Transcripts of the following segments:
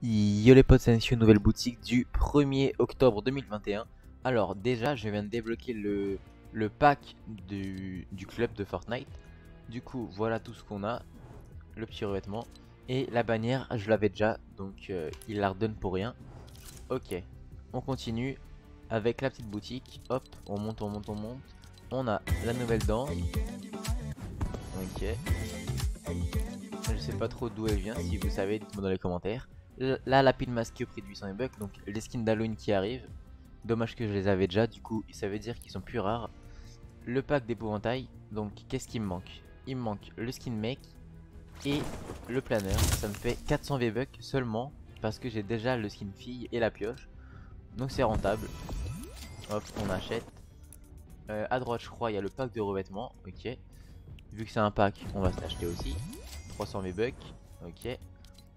Yo les potes, c'est Endskew, nouvelle boutique du 1er octobre 2021. Alors déjà, je viens de débloquer le pack du club de Fortnite. Du coup, voilà tout ce qu'on a. Le petit revêtement. Et la bannière, je l'avais déjà, donc il la redonne pour rien. Ok, on continue avec la petite boutique. Hop, on monte, on monte, on monte. On a la nouvelle danse. Ok. Je sais pas trop d'où elle vient, si vous savez, dites-moi dans les commentaires. La lapide masquée au prix de 800 bucks, donc les skins d'Halloween qui arrivent. Dommage que je les avais déjà, du coup ça veut dire qu'ils sont plus rares. Le pack d'épouvantail, donc qu'est-ce qui me manque? Il me manque le skin mec et le planeur. Ça me fait 400 V-Bucks seulement parce que j'ai déjà le skin fille et la pioche. Donc c'est rentable. Hop, on achète. À droite je crois il y a le pack de revêtements, ok. Vu que c'est un pack, on va se l'acheter aussi. 300 V-Bucks, ok.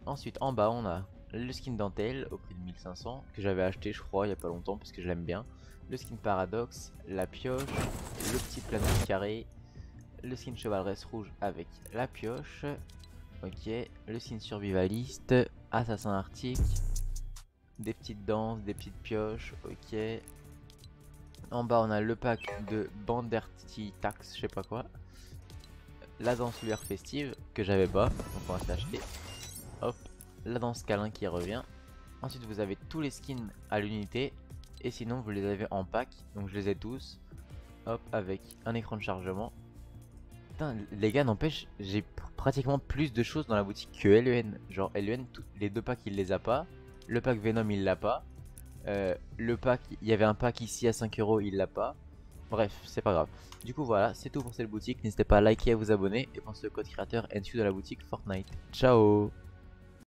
Ensuite en bas on a le skin dentelle au prix de 1500 que j'avais acheté je crois il n'y a pas longtemps parce que je l'aime bien. Le skin paradoxe, la pioche, le petit planeur carré, le skin chevaleresse rouge avec la pioche. Ok, le skin survivaliste, assassin arctique, des petites danses, des petites pioches, ok. En bas on a le pack de Banderty tax, je sais pas quoi. La danse lueur festive que j'avais pas, donc on va s'acheter. Hop, la danse câlin qui revient. Ensuite vous avez tous les skins à l'unité. Et sinon vous les avez en pack. Donc je les ai tous. Hop, avec un écran de chargement. Putain les gars, n'empêche, j'ai pratiquement plus de choses dans la boutique que LEN. Genre LEN, les deux packs il les a pas. Le pack Venom il l'a pas. Le pack, il y avait un pack ici à 5 € il l'a pas. Bref, c'est pas grave. Du coup voilà, c'est tout pour cette boutique. N'hésitez pas à liker et à vous abonner. Et pensez au code créateur Endskew de la boutique Fortnite. Ciao.